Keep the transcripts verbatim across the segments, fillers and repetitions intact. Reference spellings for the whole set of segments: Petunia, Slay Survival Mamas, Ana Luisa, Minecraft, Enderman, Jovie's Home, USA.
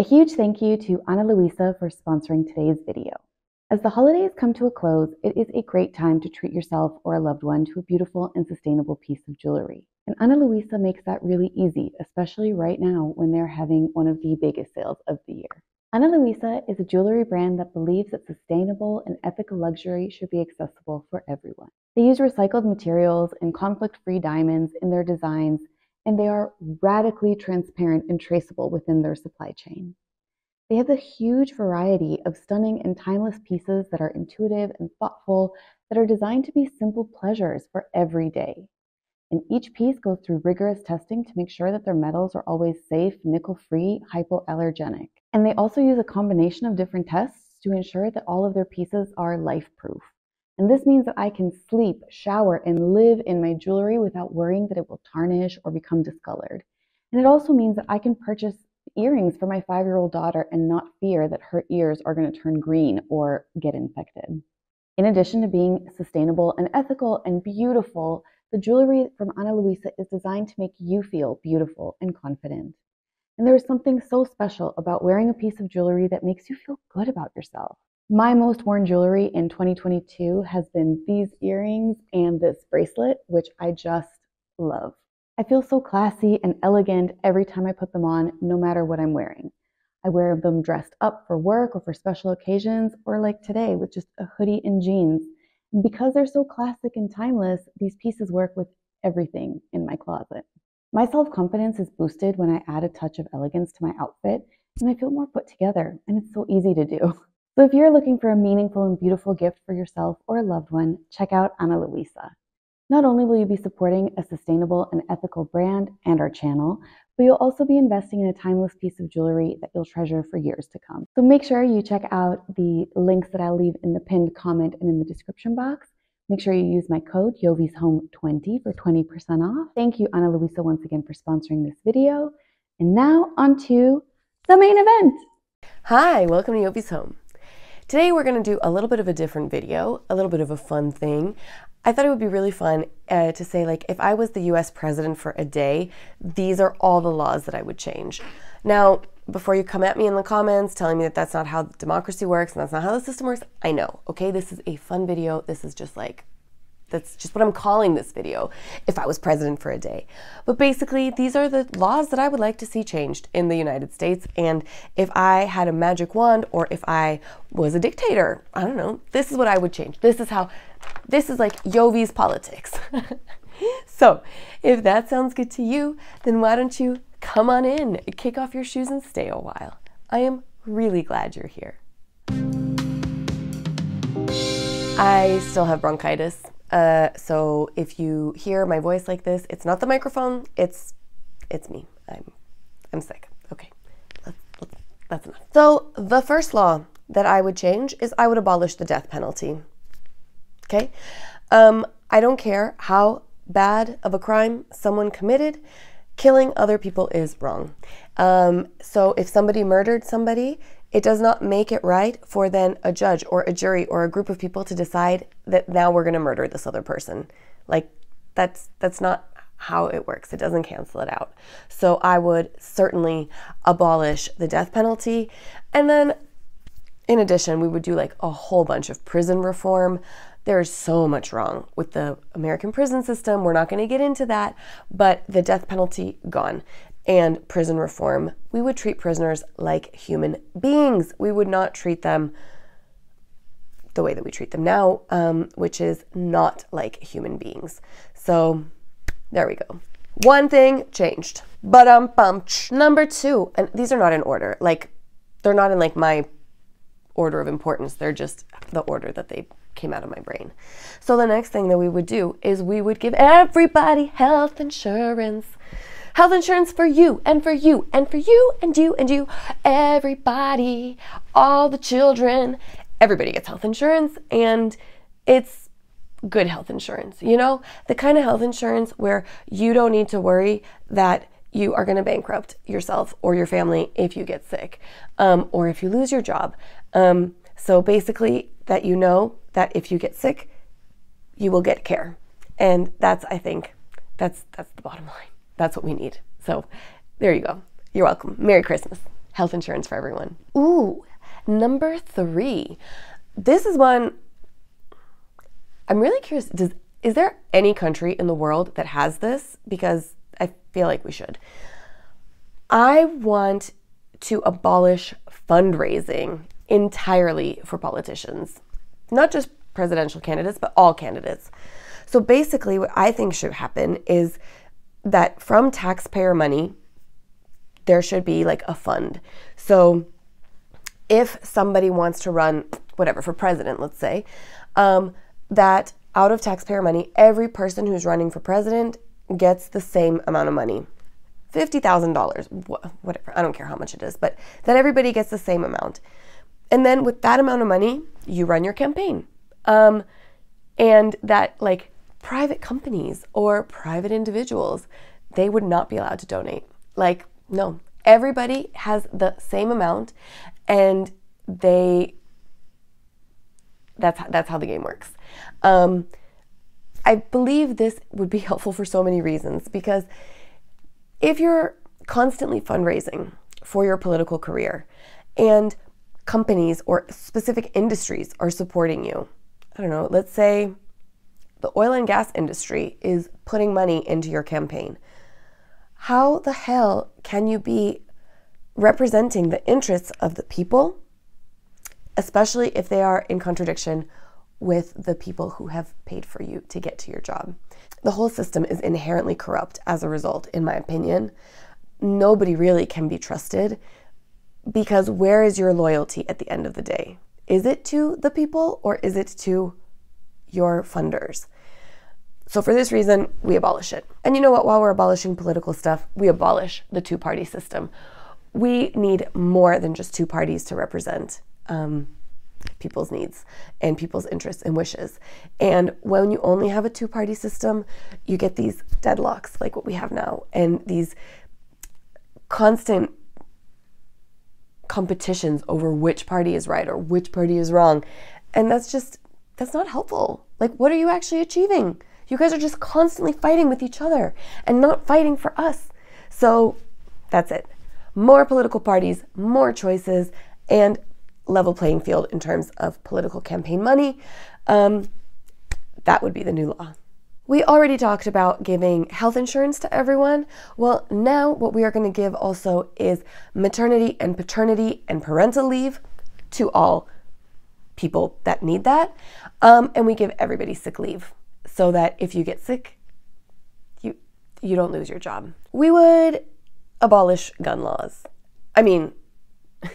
A huge thank you to Ana Luisa for sponsoring today's video. As the holidays come to a close, it is a great time to treat yourself or a loved one to a beautiful and sustainable piece of jewelry. And Ana Luisa makes that really easy, especially right now when they're having one of the biggest sales of the year. Ana Luisa is a jewelry brand that believes that sustainable and ethical luxury should be accessible for everyone. They use recycled materials and conflict-free diamonds in their designs, and they are radically transparent and traceable within their supply chain. They have a huge variety of stunning and timeless pieces that are intuitive and thoughtful, that are designed to be simple pleasures for every day. And each piece goes through rigorous testing to make sure that their metals are always safe, nickel-free, hypoallergenic. And they also use a combination of different tests to ensure that all of their pieces are life-proof. And this means that I can sleep, shower, and live in my jewelry without worrying that it will tarnish or become discolored. And it also means that I can purchase earrings for my five-year-old daughter and not fear that her ears are going to turn green or get infected. In addition to being sustainable and ethical and beautiful, the jewelry from Ana Luisa is designed to make you feel beautiful and confident. And there is something so special about wearing a piece of jewelry that makes you feel good about yourself. My most worn jewelry in twenty twenty-two has been these earrings and this bracelet, which I just love. I feel so classy and elegant every time I put them on, no matter what I'm wearing. I wear them dressed up for work or for special occasions, or like today with just a hoodie and jeans. Because they're so classic and timeless, these pieces work with everything in my closet. My self-confidence is boosted when I add a touch of elegance to my outfit, and I feel more put together, and it's so easy to do. So if you're looking for a meaningful and beautiful gift for yourself or a loved one, check out Ana Luisa. Not only will you be supporting a sustainable and ethical brand and our channel, but you'll also be investing in a timeless piece of jewelry that you'll treasure for years to come. So make sure you check out the links that I'll leave in the pinned comment and in the description box. Make sure you use my code Jovie's Home twenty for twenty percent off. Thank you, Ana Luisa, once again for sponsoring this video. And now on to the main event. Hi, welcome to Jovie's Home. Today we're going to do a little bit of a different video, a little bit of a fun thing. I thought it would be really fun uh, to say, like, if I was the U S president for a day, these are all the laws that I would change. Now, before you come at me in the comments telling me that that's not how democracy works and that's not how the system works, I know, okay? This is a fun video. This is just like, that's just what I'm calling this video, if I was president for a day. But basically, these are the laws that I would like to see changed in the United States. And if I had a magic wand, or if I was a dictator, I don't know, this is what I would change. This is how, this is like Jovie's politics. So if that sounds good to you, then why don't you come on in, kick off your shoes and stay a while. I am really glad you're here. I still have bronchitis. Uh, so if you hear my voice like this, it's not the microphone, it's it's me. I'm I'm sick. Okay, that's, that's enough. So the first law that I would change is I would abolish the death penalty. Okay, um, I don't care how bad of a crime someone committed, killing other people is wrong. Um, so if somebody murdered somebody, it does not make it right for then a judge or a jury or a group of people to decide that now we're going to murder this other person. Like, that's that's not how it works. It doesn't cancel it out. So I would certainly abolish the death penalty. And then in addition, we would do like a whole bunch of prison reform. There's so much wrong with the American prison system. We're not going to get into that, but the death penalty gone. And prison reform, we would treat prisoners like human beings. We would not treat them the way that we treat them now, um, which is not like human beings. So there we go. One thing changed. Ba-dum-bum. Number two, and these are not in order. Like, they're not in like my order of importance. They're just the order that they came out of my brain. So the next thing that we would do is we would give everybody health insurance. Health insurance for you, and for you, and for you, and you, and you. Everybody, all the children, everybody gets health insurance, and it's good health insurance. You know, the kind of health insurance where you don't need to worry that you are going to bankrupt yourself or your family if you get sick, um, or if you lose your job. Um, so basically, that you know that if you get sick, you will get care. And that's, I think, that's that's the bottom line. That's what we need. So there you go. You're welcome. Merry Christmas. health insurance for everyone. Ooh, number three. This is one I'm really curious. Does, is there any country in the world that has this? Because I feel like we should. I want to abolish fundraising entirely for politicians, not just presidential candidates, but all candidates. So basically what I think should happen is that from taxpayer money, there should be like a fund. So if somebody wants to run, whatever, for president, let's say, um, that out of taxpayer money, every person who's running for president gets the same amount of money, fifty thousand dollars, whatever, I don't care how much it is, but that everybody gets the same amount. And then with that amount of money, you run your campaign. Um, and that like private companies or private individuals, they would not be allowed to donate. Like, no, everybody has the same amount, and they, that's, that's how the game works. Um, I believe this would be helpful for so many reasons, because if you're constantly fundraising for your political career and companies or specific industries are supporting you, I don't know, let's say the oil and gas industry is putting money into your campaign. How the hell can you be representing the interests of the people, especially if they are in contradiction with the people who have paid for you to get to your job? The whole system is inherently corrupt as a result, in my opinion. Nobody really can be trusted, because where is your loyalty at the end of the day? Is it to the people, or is it to your funders? So for this reason, we abolish it. And you know what? While we're abolishing political stuff, we abolish the two-party system. We need more than just two parties to represent um, people's needs and people's interests and wishes. And when you only have a two-party system, you get these deadlocks like what we have now, and these constant competitions over which party is right or which party is wrong. And that's just, that's not helpful. Like, what are you actually achieving? You guys are just constantly fighting with each other and not fighting for us. So that's it. More political parties, more choices, and level playing field in terms of political campaign money. Um, that would be the new law. We already talked about giving health insurance to everyone. Well, now what we are going to give also is maternity and paternity and parental leave to all people that need that. Um, and we give everybody sick leave, so that if you get sick, you, you don't lose your job. We would abolish gun laws. I mean, we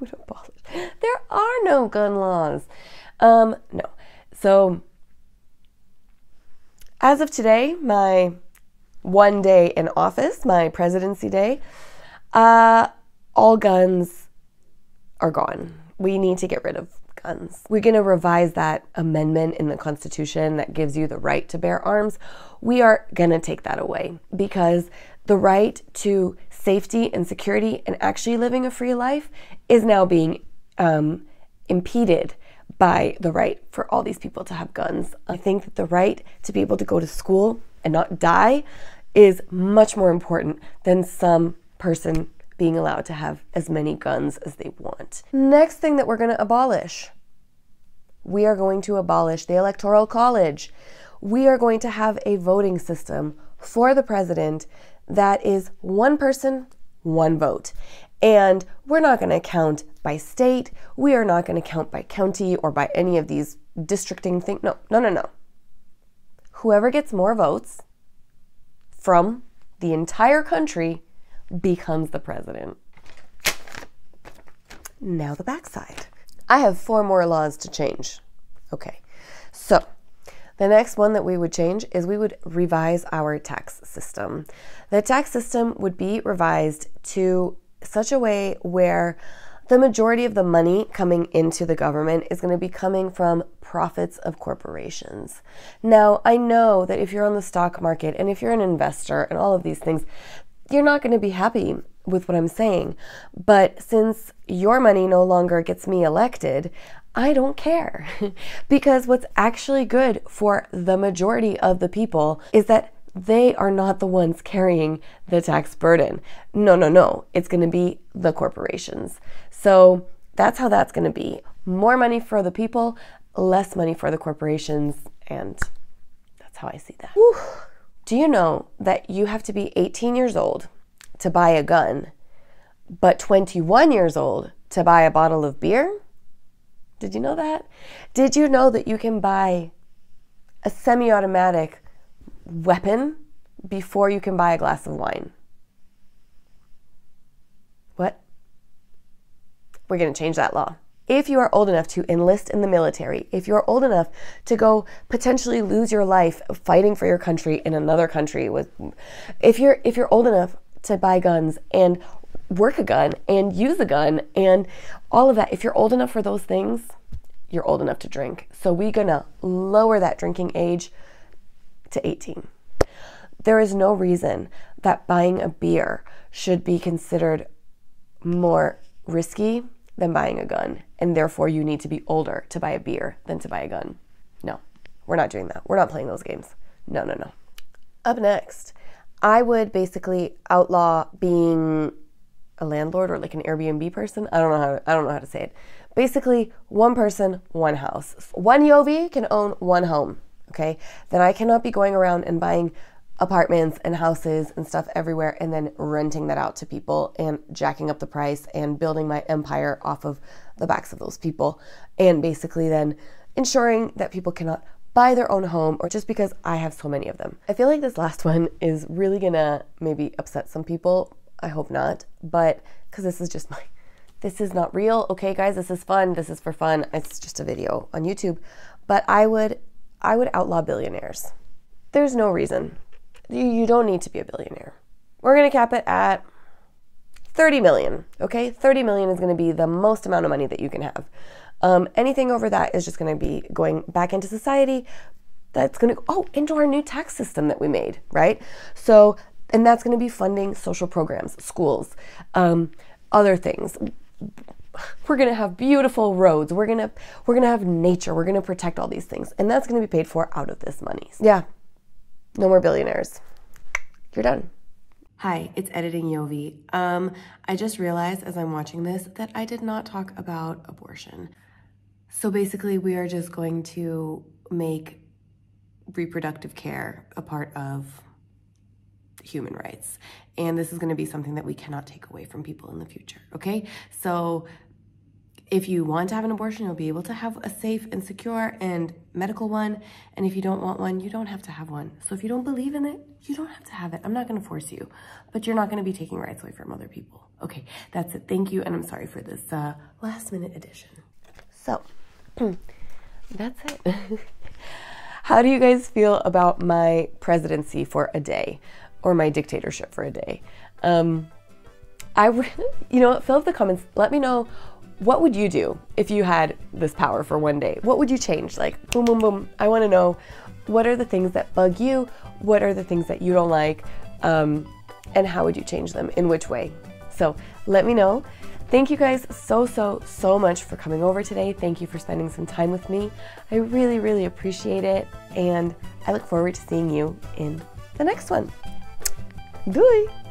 would abolish. There are no gun laws. Um, no. So as of today, my one day in office, my presidency day, uh, all guns are gone. We need to get rid of guns. We're going to revise that amendment in the Constitution that gives you the right to bear arms. We are going to take that away, because the right to safety and security and actually living a free life is now being um, impeded by the right for all these people to have guns. I think that the right to be able to go to school and not die is much more important than some person being allowed to have as many guns as they want. Next thing that we're going to abolish, we are going to abolish the Electoral College. We are going to have a voting system for the president that is one person, one vote. And we're not going to count by state. We are not going to count by county or by any of these districting things. No, no, no, no. Whoever gets more votes from the entire country becomes the president. Now the backside. I have four more laws to change. Okay, so the next one that we would change is we would revise our tax system. The tax system would be revised to such a way where the majority of the money coming into the government is going to be coming from profits of corporations. Now, I know that if you're on the stock market and if you're an investor and all of these things, you're not going to be happy with what I'm saying, but since your money no longer gets me elected, I don't care, because what's actually good for the majority of the people is that they are not the ones carrying the tax burden. No, no, no. It's going to be the corporations. So that's how that's going to be. More money for the people, less money for the corporations, and that's how I see that. Whew. Do you know that you have to be eighteen years old to buy a gun, but twenty-one years old to buy a bottle of beer? Did you know that? Did you know that you can buy a semi-automatic weapon before you can buy a glass of wine? What? We're going to change that law. If you are old enough to enlist in the military, if you're old enough to go potentially lose your life fighting for your country in another country, with, if you're if you're old enough to buy guns and work a gun and use a gun and all of that, if you're old enough for those things, you're old enough to drink. So we're gonna lower that drinking age to eighteen. There is no reason that buying a beer should be considered more risky than buying a gun, and therefore you need to be older to buy a beer than to buy a gun. No, we're not doing that. We're not playing those games. No, no, no. Up next, I would basically outlaw being a landlord or like an Airbnb person. I don't know how to, I don't know how to say it. Basically, one person, one house. One Yovi can own one home, okay? Then I cannot be going around and buying apartments and houses and stuff everywhere and then renting that out to people and jacking up the price and building my empire off of the backs of those people, and basically then ensuring that people cannot buy their own home, or just because I have so many of them. I feel like this last one is really gonna maybe upset some people. I hope not, but because this is just my, this is not real. Okay, guys, this is fun. This is for fun. It's just a video on YouTube. But I would, I would outlaw billionaires. There's no reason. You, you don't need to be a billionaire. We're going to cap it at thirty million. Okay, thirty million is going to be the most amount of money that you can have. Um, anything over that is just going to be going back into society. That's going to, oh, into our new tax system that we made, right? So, and that's going to be funding social programs, schools, um, other things. We're going to have beautiful roads. We're going to we're going to have nature. We're going to protect all these things, and that's going to be paid for out of this money. Yeah, no more billionaires. You're done. Hi, it's Editing Jovi. Um, I just realized as I'm watching this that I did not talk about abortion. So basically, we are just going to make reproductive care a part of human rights, and this is going to be something that we cannot take away from people in the future, okay? So if you want to have an abortion, you'll be able to have a safe and secure and medical one, and if you don't want one, you don't have to have one. So if you don't believe in it, you don't have to have it. I'm not going to force you, but you're not going to be taking rights away from other people. Okay, that's it. Thank you, and I'm sorry for this uh, last minute edition. So that's it. How do you guys feel about my presidency for a day? Or my dictatorship for a day? Um, I, you know, fill up the comments. Let me know, what would you do if you had this power for one day? What would you change? Like, boom, boom, boom. I want to know, what are the things that bug you? What are the things that you don't like? Um, and how would you change them? In which way? So let me know. Thank you guys so, so, so much for coming over today. Thank you for spending some time with me. I really, really appreciate it. And I look forward to seeing you in the next one. Doei!